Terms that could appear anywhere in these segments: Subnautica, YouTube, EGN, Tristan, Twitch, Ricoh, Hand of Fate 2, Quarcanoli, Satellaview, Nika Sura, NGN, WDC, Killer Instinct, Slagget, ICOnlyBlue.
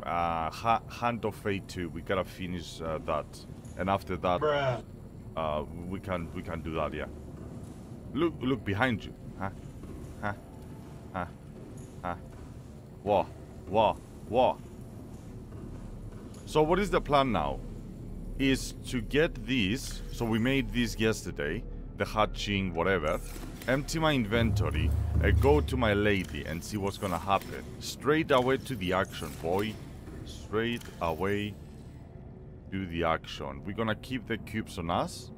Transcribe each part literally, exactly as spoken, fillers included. game, uh, ha Hand of Fate two. We gotta finish uh, that, and after that, Bruh. uh, we can we can do that. Yeah. Look, look behind you. Huh? Huh? Huh? Huh? Whoa! Whoa! Whoa! So what is the plan now? Is to get these. So we made these yesterday. The hatching, whatever. Empty my inventory, I go to my lady and see what's gonna happen. Straight away to the action, boy. Straight away to the action. We're gonna keep the cubes on us.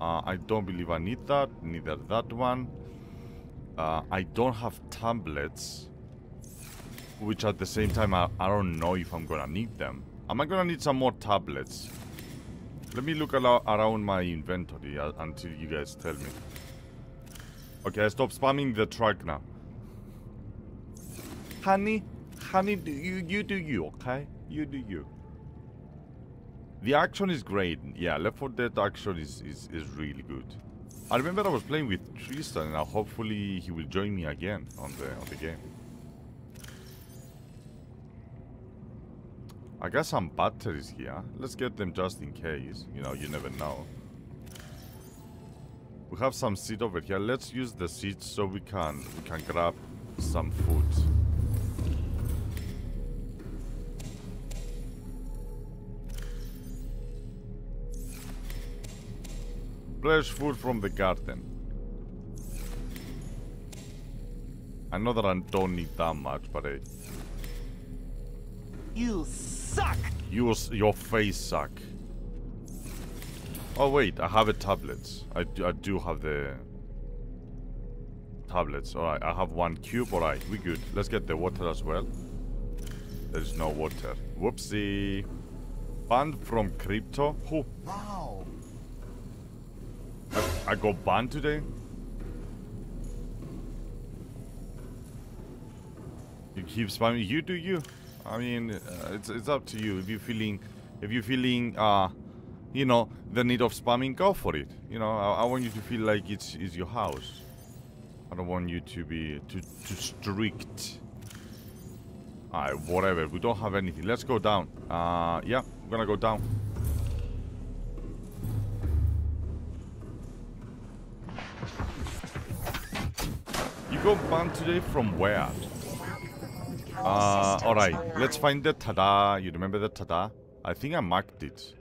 Uh, I don't believe I need that, neither that one. Uh, I don't have tablets, which at the same time, I, I don't know if I'm gonna need them. Am I gonna need some more tablets? Let me look around my inventory uh, until you guys tell me. Okay, I stop spamming the truck now. Honey, honey, do you, you do you, okay? You do you. The action is great. Yeah, Left four Dead action is, is, is really good. I remember I was playing with Tristan. Now, hopefully, he will join me again on the, on the game. I got some batteries here. Let's get them just in case. You know, you never know. We have some seed over here. Let's use the seeds so we can we can grab some food. Fresh food from the garden. I know that I don't need that much, but hey. You suck. You your face suck. Oh wait, I have a tablet. I do, I do have the tablets. Alright, I have one cube. Alright, we good. Let's get the water as well. There is no water. Whoopsie. Banned from crypto. Who? Wow. I, I got banned today. You keep spamming. You do you. I mean, uh, it's it's up to you. If you're feeling, if you're feeling, uh. you know, the need of spamming, go for it. You know, I, I want you to feel like it's, it's your house. I don't want you to be too, too strict. Alright, whatever. We don't have anything. Let's go down. Uh, yeah, we're gonna go down. You got banned today from where? Uh, alright. Let's find the tada. You remember the tada? I think I marked it.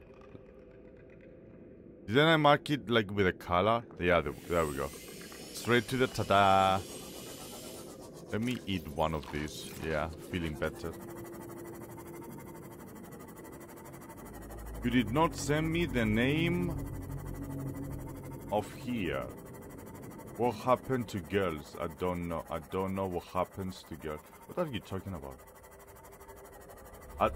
Didn't I mark it like with a color? Yeah, there we go. Straight to the tada. Let me eat one of these. Yeah, feeling better. You did not send me the name of here. What happened to girls? I don't know. I don't know what happens to girls. What are you talking about? I...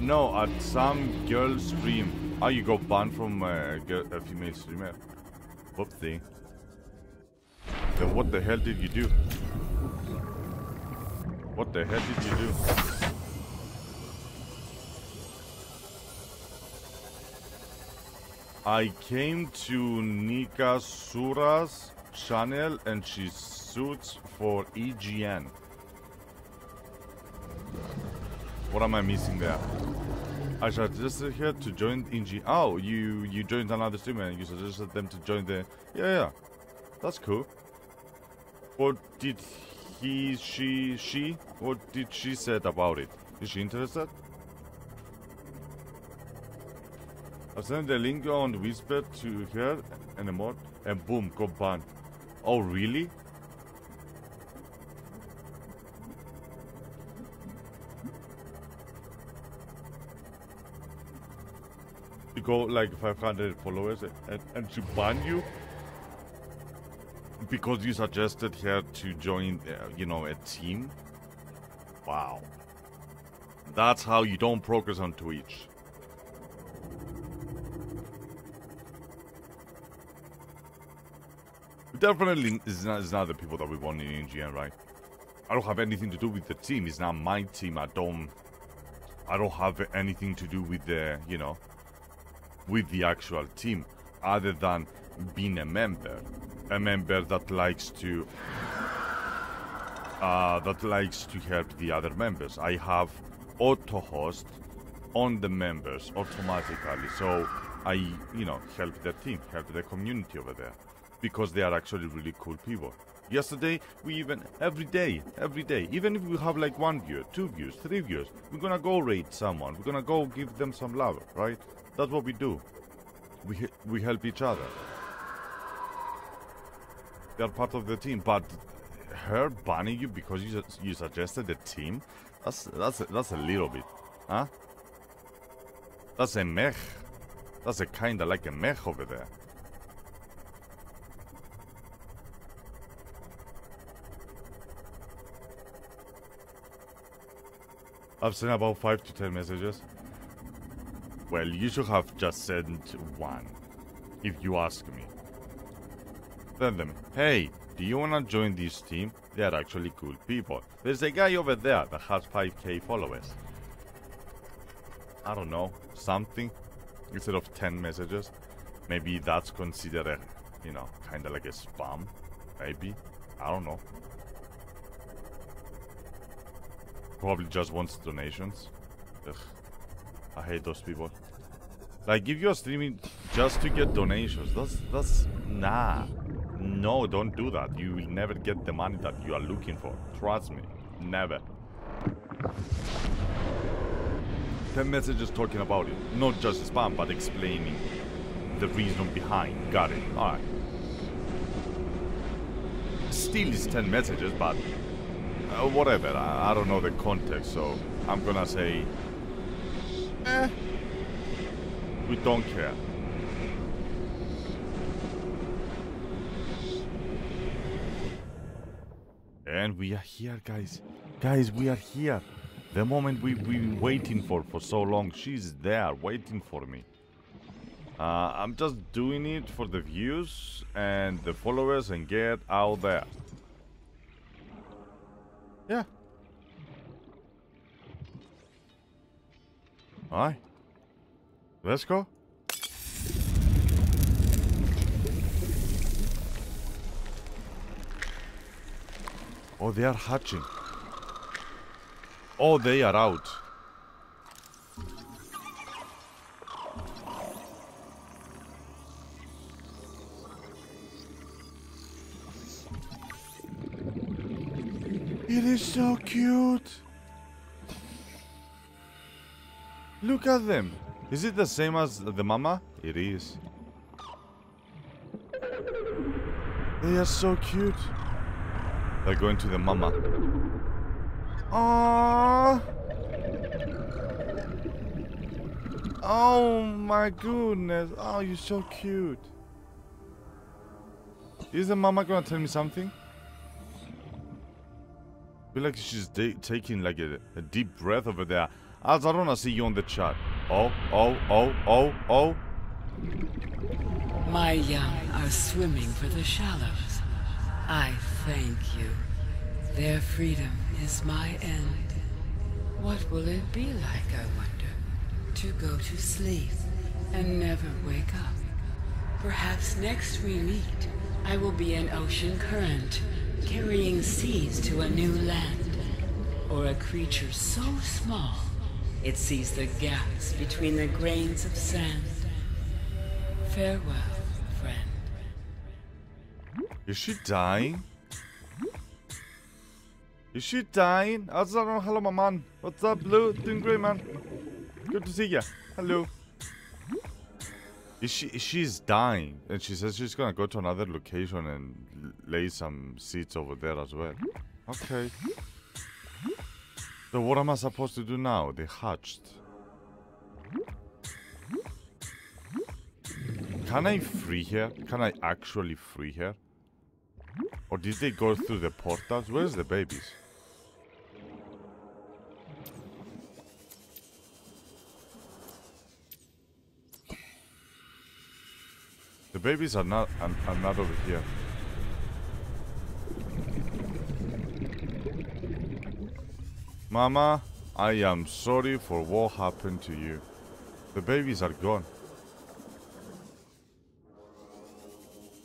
No, at some girl stream. Oh, you got banned from uh, girl, a female streamer. Whoopsie. Then what the hell did you do? What the hell did you do? I came to Nika Sura's channel and she suits for E G N. What am I missing there? I suggested her to join N G N. Oh, you you joined another streamer and you suggested them to join the... Yeah, yeah. That's cool. What did he, she, she... What did she said about it? Is she interested? I sent the link on Whisper to her and a mod. And boom, got banned. Oh, really? You go like five hundred followers and, and she banned you because you suggested her to join, uh, you know, a team. Wow, that's how you don't progress on Twitch. Definitely, it's not, it's not the people that we want in N G N, right? I don't have anything to do with the team. It's not my team. I don't. I don't have anything to do with the, you know. With the actual team, other than being a member, a member that likes to uh, that likes to help the other members. I have auto-host on the members automatically. So I, you know, help the team, help the community over there, because they are actually really cool people. Yesterday, we even, every day, every day, even if we have like one viewer, two views, three views, we're gonna go raid someone, we're gonna go give them some love, right? That's what we do. We, we help each other. They are part of the team, but her banning you because you, you suggested a team? That's, that's, that's a little bit, huh? That's a mech. That's a kinda like a mech over there. I've sent about five to ten messages. Well, you should have just sent one, if you ask me. Tell them, hey, do you wanna join this team? They are actually cool people. There's a guy over there that has five K followers. I don't know, something, instead of ten messages. Maybe that's considered a, you know, kinda like a spam, maybe, I don't know. Probably just wants donations. Ugh. I hate those people. Like, if you're streaming just to get donations, that's, that's, nah. No, don't do that. You will never get the money that you are looking for. Trust me. Never. ten messages talking about it. Not just spam, but explaining the reason behind. Got it. Alright. Still is ten messages, but... Uh, whatever, I, I don't know the context, so I'm gonna say, eh, we don't care. And we are here, guys. Guys, we are here. The moment we've been waiting for for so long, she's there waiting for me. Uh, I'm just doing it for the views and the followers and get out there. Yeah. Alright. Let's go. Oh, they are hatching. Oh, they are out. It is so cute. Look at them. Is it the same as the mama? It is. They are so cute. They're going to the mama. Aww. Oh my goodness. Oh, you're so cute. Is the mama gonna tell me something? I feel like she's taking like a, a deep breath over there. Alzarona, I see you on the chat. Oh, oh, oh, oh, oh. My young are swimming for the shallows. I thank you. Their freedom is my end. What will it be like, I wonder, to go to sleep and never wake up? Perhaps next we meet, I will be an ocean current, carrying seas to a new land, or a creature so small it sees the gaps between the grains of sand. Farewell, friend. Is she dying? Is she dying? Hello, my man. What's up, Blue? Doing great, man. Good to see ya. Hello. Is she, she's dying, and she says she's gonna go to another location and lay some seeds over there as well. Okay. So what am I supposed to do now? They hatched. Can I free her? Can I actually free her? Or did they go through the portals? Where's the babies? The babies are not, are, are not over here. Mama, I am sorry for what happened to you. The babies are gone.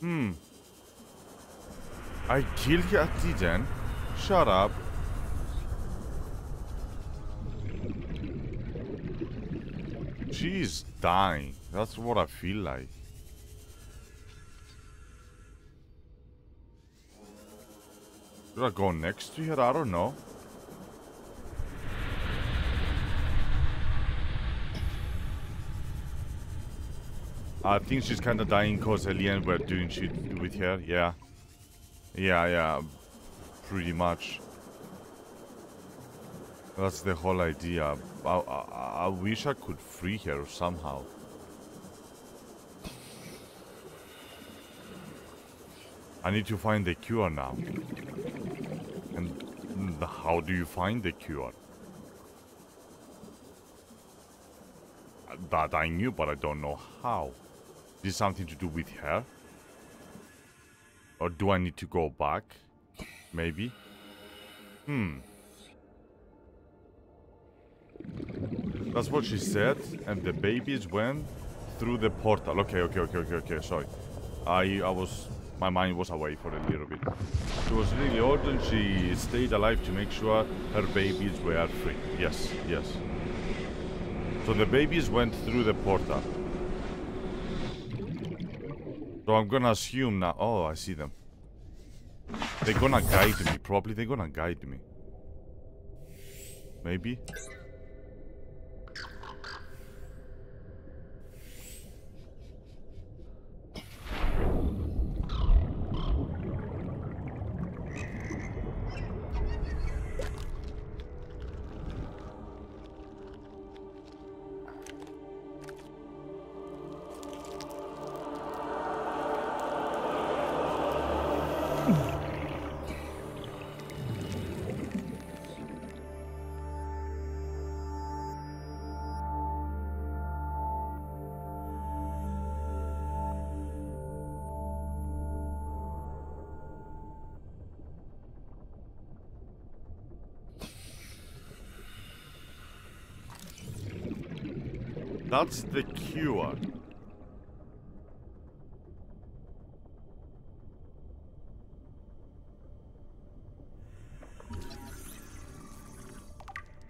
Hmm. I killed her, didn't. Shut up. she's dying. That's what I feel like. Should I go next to her? I don't know. I think she's kind of dying because Helene were doing shit with her. Yeah. Yeah, yeah. Pretty much. That's the whole idea. I, I, I wish I could free her somehow. I need to find the cure now. And how do you find the cure? That I knew, but I don't know how. Is this something to do with her? Or do I need to go back? Maybe? Hmm. That's what she said, and the babies went through the portal. Okay, okay, okay, okay, okay, sorry. I, I was... My mind was away for a little bit. She was really old and she stayed alive to make sure her babies were free. Yes, yes. So the babies went through the portal. So I'm gonna assume now... Oh, I see them. They're gonna guide me. Probably they're gonna guide me. Maybe? That's the cure.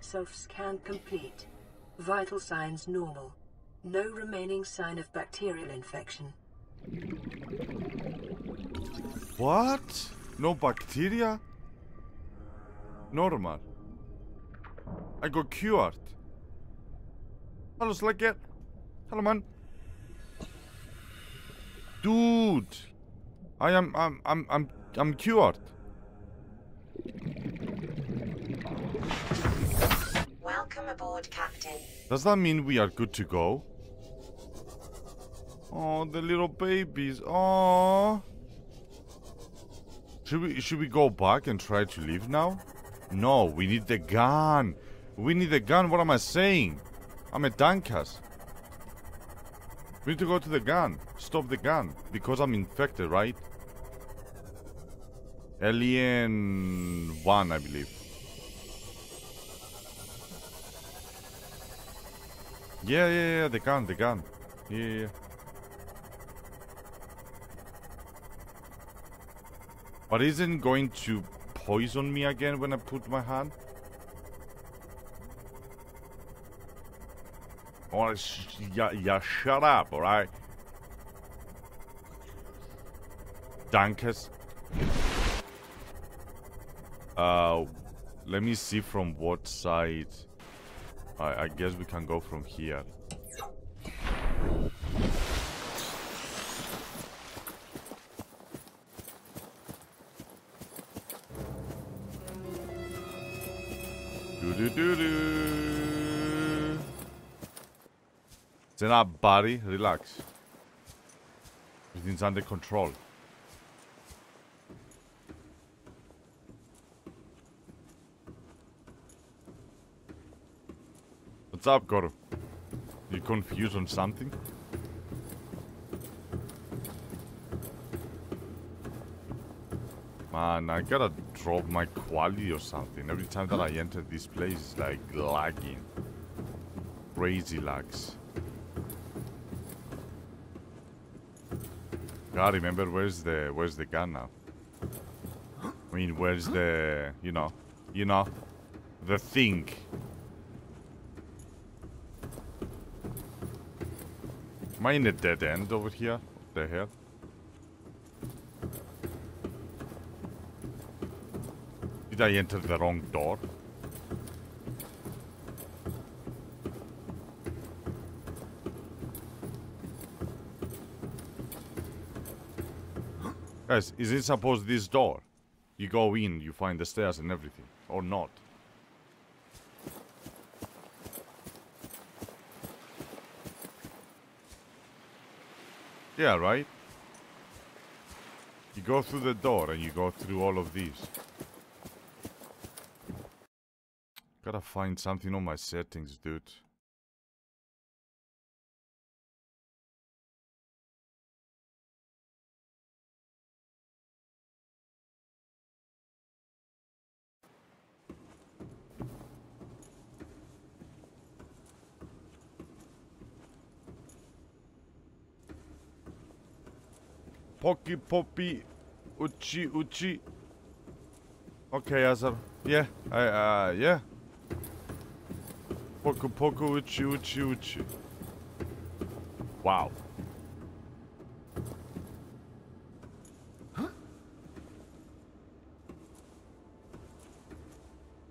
Self-scan complete. Vital signs normal. No remaining sign of bacterial infection. What? No bacteria? Normal. I got cured. Hello, Slagget. Hello, man. Dude, I am, I'm, I'm, I'm, I'm cured. Welcome aboard, Captain. Does that mean we are good to go? Oh, the little babies. Oh. Should we, should we go back and try to leave now? No, we need the gun. We need the gun. What am I saying? I'm a Dankas. We need to go to the gun. Stop the gun. Because I'm infected, right? Alien one, I believe. Yeah, yeah, yeah. The gun, the gun. Yeah, yeah, yeah. But isn't it going to poison me again when I put my hand? Oh, sh yeah, yeah, shut up, alright? Dankes. Uh, let me see from what side. I, I guess we can go from here. Do-do-do-do. Then our body, relax. Everything's under control. What's up, Goro? You confused on something? Man, I gotta drop my quality or something. Every time that I enter this place, it's like lagging. Crazy lags. God, remember, where's the where's the gun now? I mean, where's the you know, you know, the thing? Am I in a dead end over here? What the hell? Did I enter the wrong door? Guys, is it supposed this door? You go in, you find the stairs and everything, or not? Yeah, right? You go through the door and you go through all of these. Gotta find something on my settings, dude. Pocky Poppy Uchi Uchi. Okay, Azar. Yeah, I, uh, yeah. Poku Poku Uchi Uchi Uchi. Wow. Huh?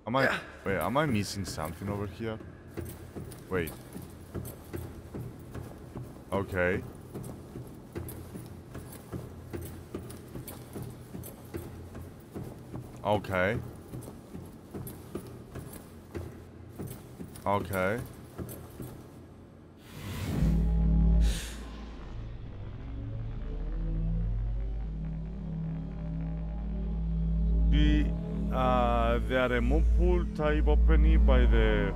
Am I, yeah. Wait, am I missing something over here? Wait. Okay. Okay. Okay. The, uh, they are a moon pool type opening by the...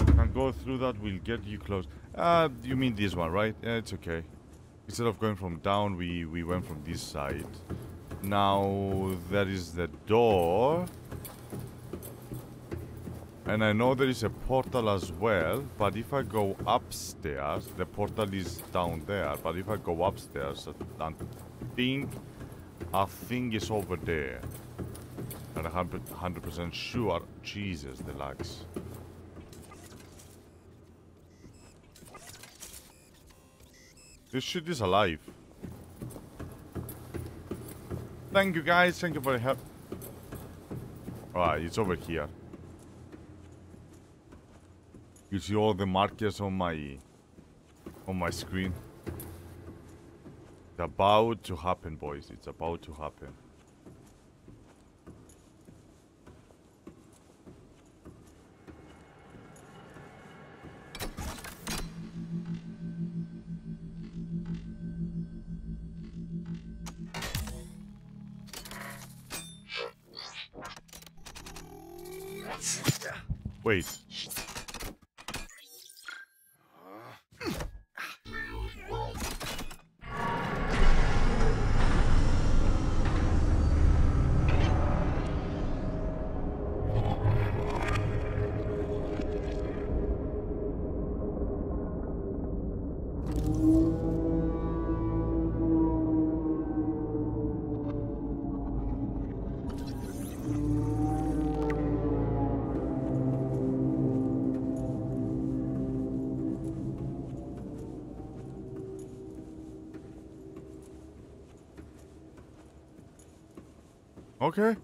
Can go through that, will get you close. Uh, you mean this one, right? Yeah, it's okay. Instead of going from down, we, we went from this side. Now, there is the door. And I know there is a portal as well, but if I go upstairs, the portal is down there, but if I go upstairs, I think, I think it's over there. And I'm one hundred percent sure. Jesus, the lags. This shit is alive. Thank you guys, thank you for the help. Alright, it's over here. You see all the markers on my on my screen. It's about to happen, boys. It's about to happen. Wait. Okay.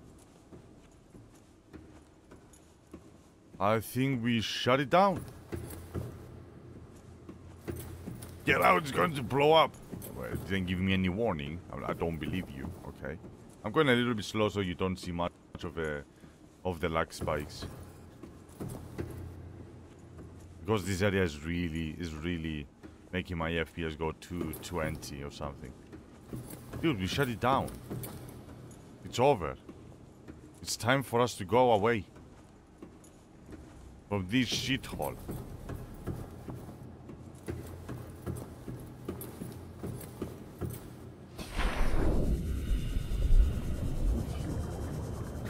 I think we shut it down. Get out, it's going to blow up. Well, it didn't give me any warning. I don't believe you, okay. I'm going a little bit slow so you don't see much of, a, of the lag spikes. Because this area is really, is really making my F P S go to twenty or something. Dude, we shut it down. It's over. It's time for us to go away from this shithole.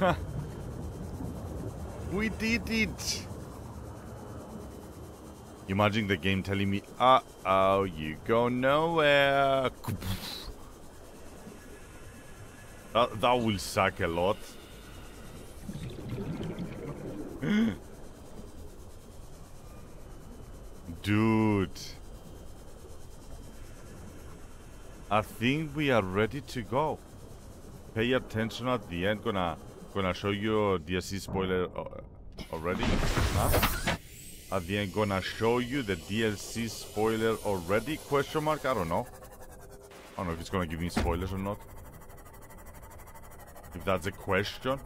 Ha! We did it! Imagine the game telling me, uh-oh, you go nowhere. That, that will suck a lot. Dude. I think we are ready to go. Pay attention at the end. Gonna gonna show you D L C spoiler already. Huh? At the end, gonna show you the D L C spoiler already? Question mark? I don't know. I don't know if it's gonna give me spoilers or not. If that's a question.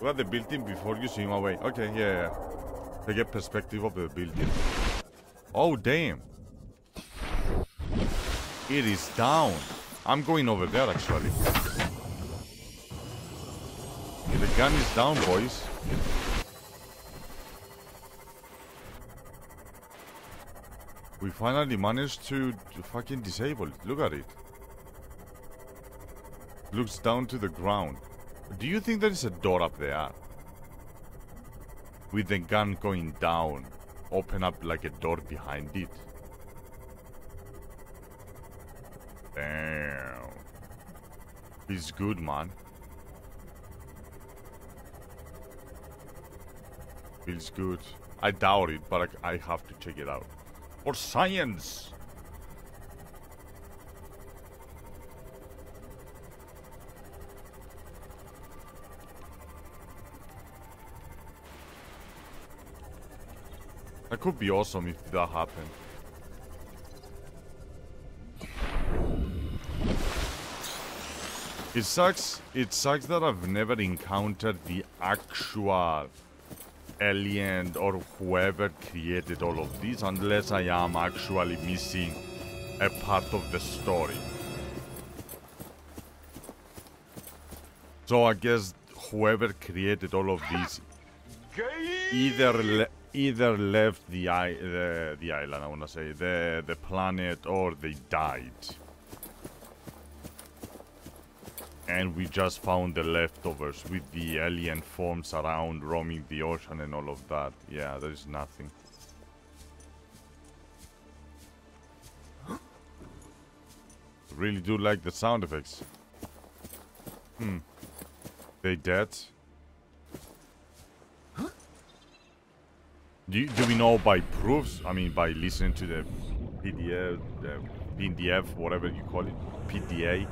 Look at the building before you swim away. Okay, yeah, yeah. To get perspective of the building. Oh, damn. It is down. I'm going over there, actually. The gun is down, boys. We finally managed to, to fucking disable it. Look at it. Looks down to the ground. Do you think there is a door up there? With the gun going down, open up like a door behind it. Damn. He's good, man. Feels good. I doubt it, but I, I have to check it out. For science! That could be awesome if that happened. It sucks. It sucks that I've never encountered the actual alien or whoever created all of these, unless I am actually missing a part of the story. So I guess whoever created all of these either le either left the, I the the island, I wanna say, the the planet, or they died. And we just found the leftovers with the alien forms around, roaming the ocean and all of that. Yeah, there is nothing. Really do like the sound effects. Hmm. They dead? Do, you, do we know by proofs? I mean, by listening to the P D F, the P D F, whatever you call it, P D A.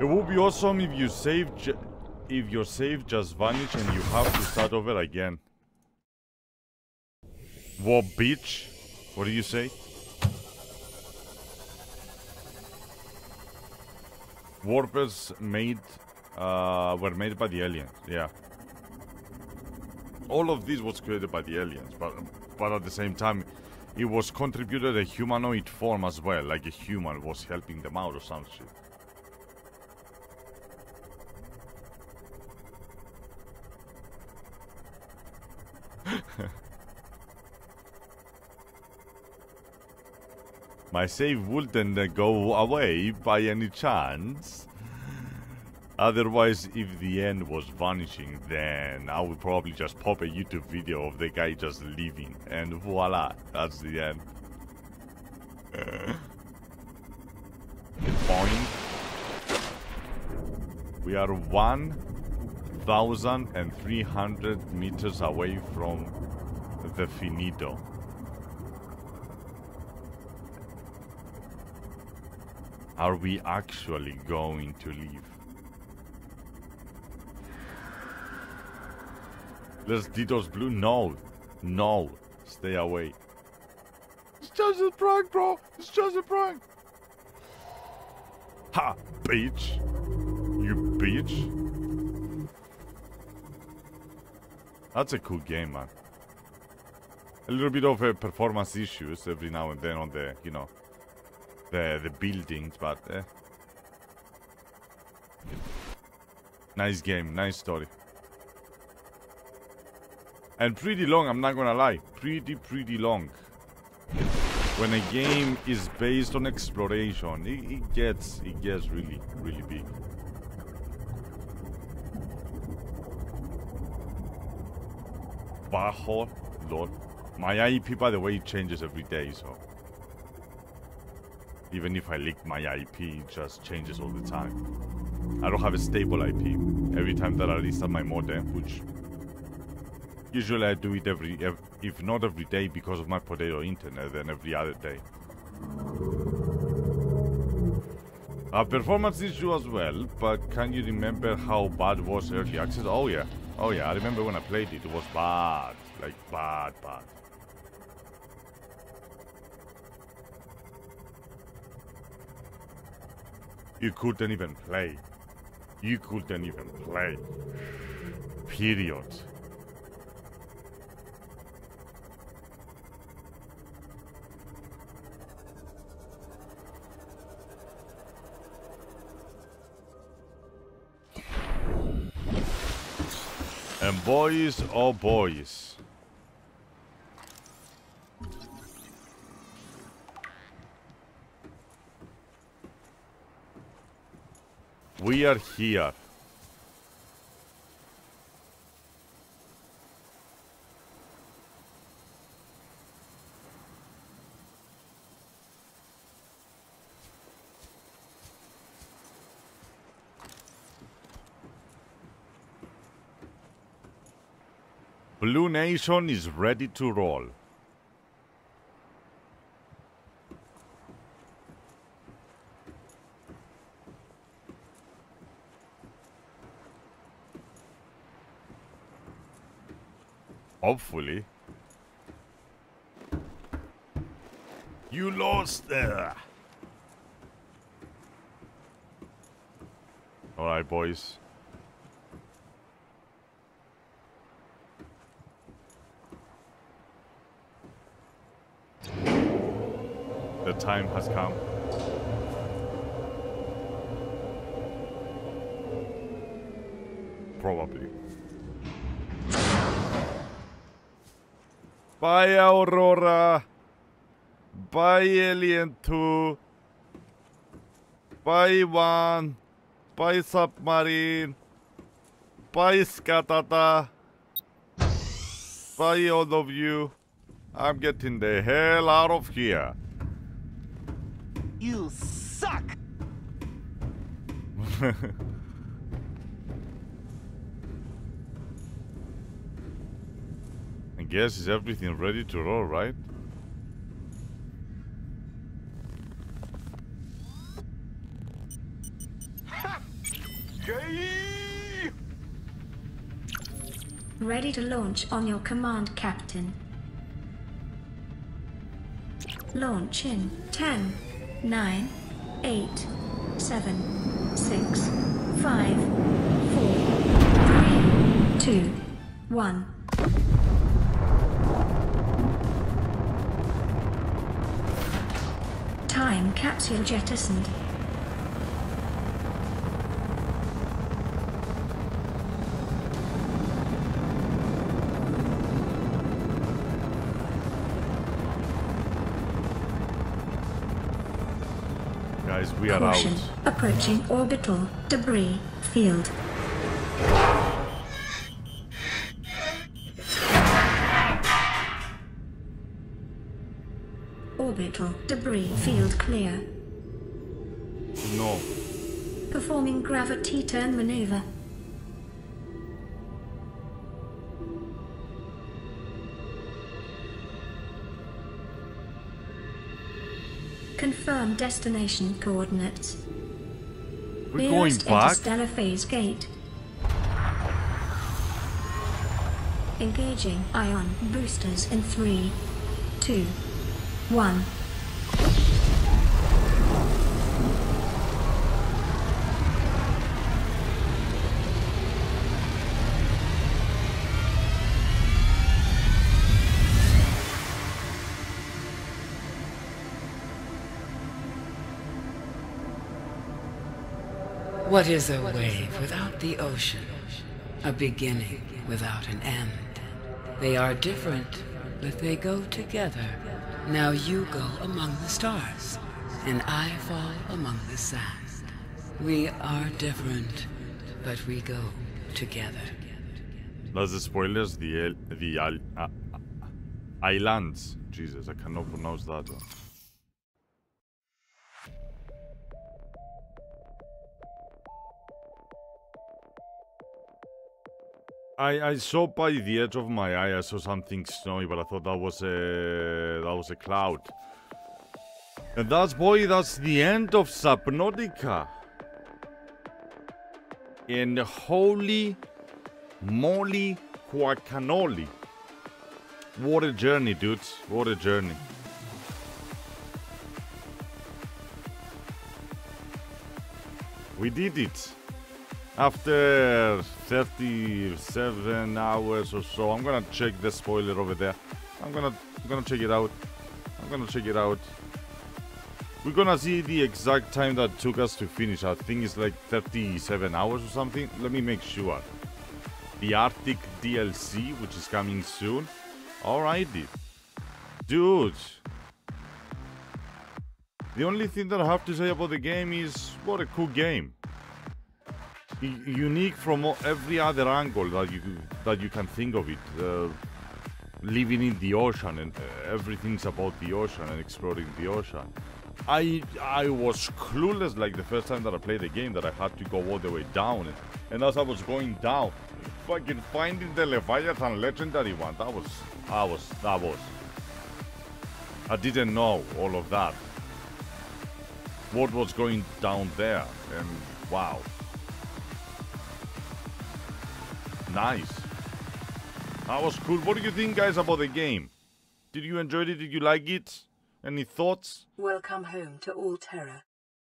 It would be awesome if you save, if your save just vanished and you have to start over again. What, bitch? What do you say? Warpers made, uh, were made by the aliens. Yeah. All of this was created by the aliens, but but at the same time, it was contributed a humanoid form as well, like a human was helping them out or some shit. My save wouldn't go away by any chance. Otherwise, if the end was vanishing, then I would probably just pop a YouTube video of the guy just leaving, and voila, that's the end. Point. We are one thousand three hundred meters away from the finito. Are we actually going to leave? Let's Dito's Blue. No. No. Stay away. It's just a prank, bro. It's just a prank. Ha, bitch. You bitch. That's a cool game, man. A little bit of uh, performance issues every now and then on the, you know, The, the buildings, but eh. Nice game, nice story. And pretty long, I'm not gonna lie. Pretty, pretty long. When a game is based on exploration, it, it gets, it gets really, really big. Bajo, lol. My I P, by the way, changes every day, so. Even if I leak my I P, it just changes all the time. I don't have a stable I P. Every time that I restart my modem, which usually I do it every, if not every day because of my potato internet, then every other day. Our performance issue as well, but can you remember how bad was early access? Oh yeah, oh yeah, I remember when I played it, it was bad, like bad, bad. You couldn't even play. You couldn't even play. Period. And boys, oh boys. We are here. Blue Nation is ready to roll. Hopefully. You lost there. All right, boys. The time has come. Probably. Bye Aurora, bye Alien two, bye One, bye Submarine, bye Skatata, bye all of you. I'm getting the hell out of here. You suck! Guess is everything ready to roll, right? Ready to launch on your command, Captain. Launch in ten, nine, eight, seven, six, five, four, three, two, one. Time capsule jettisoned. Guys, we are out. Approaching orbital debris field. Debris field clear. No. Performing gravity turn maneuver. Confirm destination coordinates. We're going back. Interstellar phase gate. Engaging ion boosters in three, two, one. What is a wave without the ocean? A beginning without an end. They are different, but they go together. Now you go among the stars, and I fall among the sand. We are different, but we go together. That's the spoilers, the, the uh, uh, islands. Jesus, I cannot pronounce that one. I, I saw by the edge of my eye, I saw something snowy, but I thought that was a, that was a cloud. And that's, boy, that's the end of Subnautica. And holy moly Quarcanoli. What a journey, dudes. What a journey. We did it. After thirty-seven hours or so. I'm gonna check the spoiler over there. I'm gonna, I'm gonna check it out. I'm gonna check it out. We're gonna see the exact time that took us to finish. I think it's like thirty-seven hours or something. Let me make sure. The Arctic D L C, which is coming soon. Alrighty. Dude. The only thing that I have to say about the game is, what a cool game. U- unique from every other angle that you, that you can think of it. Uh, living in the ocean, and everything's about the ocean and exploring the ocean. I I was clueless like the first time that I played the game, that I had to go all the way down, and, and as I was going down, fucking finding the Leviathan legendary one. That was I was that was I didn't know all of that. What was going down there, and wow. Nice. That was cool. What do you think, guys, about the game? Did you enjoy it? Did you like it? Any thoughts? Welcome home to all Terra.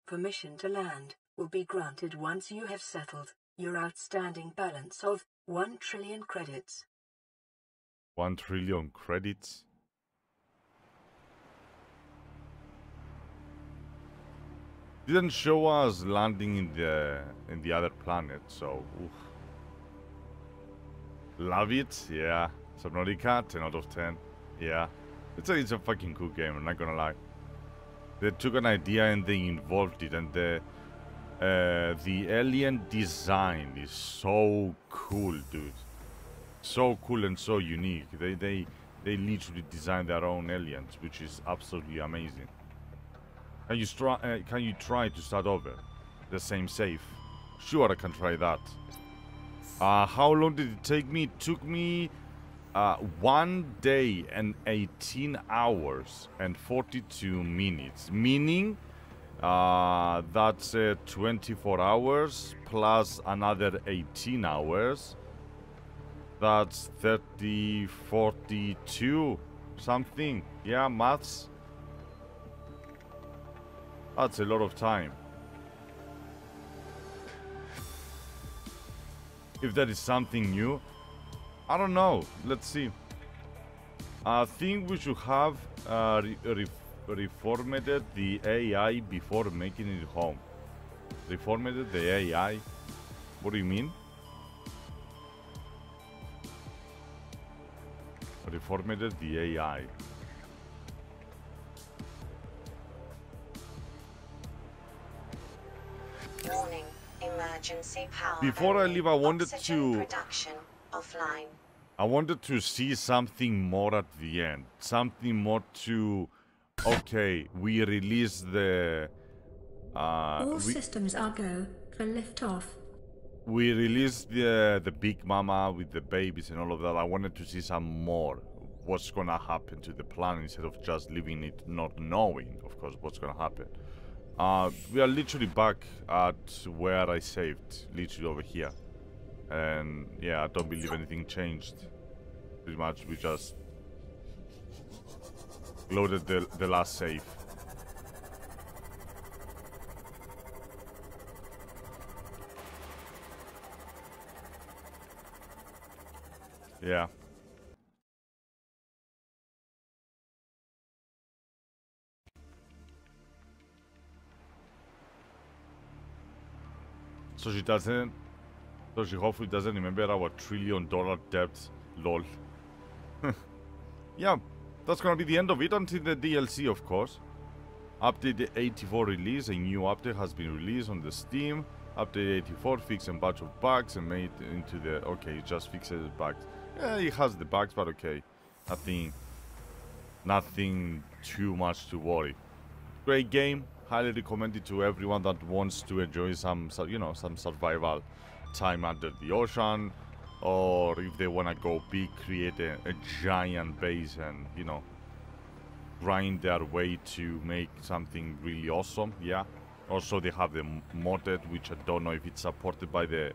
Permission to land will be granted once you have settled your outstanding balance of one trillion credits. One trillion credits? Didn't show us landing in the in the other planet, so oof. Love it, yeah. Subnautica, ten out of ten, yeah. It's a, it's a fucking cool game, I'm not gonna lie. They took an idea and they involved it, and the uh, the alien design is so cool, dude. So cool and so unique. They they they literally design their own aliens, which is absolutely amazing. Can you try? Uh, can you try to start over, the same safe? Sure, I can try that. Uh, how long did it take me? It took me. Uh, one day and eighteen hours and forty-two minutes, meaning uh, that's uh, twenty-four hours plus another eighteen hours. That's thirty, forty-two, something. Yeah, maths. That's a lot of time. If that is something new, I don't know. Let's see. I think we should have uh, re re reformatted the A I before making it home. Reformatted the A I? What do you mean? Reformatted the A I. Warning. Emergency power. Before I leave, I wanted to... Production. Offline. I wanted to see something more at the end, something more to, okay, we release the... Uh, All we, systems are go for liftoff. We release the, the big mama with the babies and all of that. I wanted to see some more, what's gonna happen to the planet instead of just leaving it, not knowing, of course, what's gonna happen. Uh, we are literally back at where I saved, literally over here. And yeah, I don't believe anything changed. Pretty much, we just loaded the, the last save. Yeah. So she doesn't. So she hopefully doesn't remember our trillion dollar debt, lol. Yeah, that's gonna be the end of it until the D L C, of course. Update eighty-four release, a new update has been released on the Steam. Update eighty-four, fixed a bunch of bugs and made into the... Okay, it just fixes the bugs. Yeah, it has the bugs, but okay. Nothing... Nothing too much to worry. Great game, highly recommended to everyone that wants to enjoy some, you know, some survival time under the ocean, or if they want to go big, create a, a giant base and, you know, grind their way to make something really awesome. Yeah. Also, they have the modded, which I don't know if it's supported by the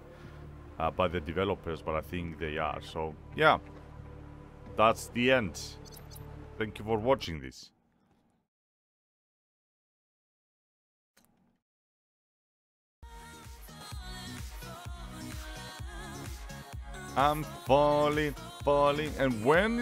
uh, by the developers, but I think they are. So yeah, that's the end. Thank you for watching this. I'm falling, falling, and when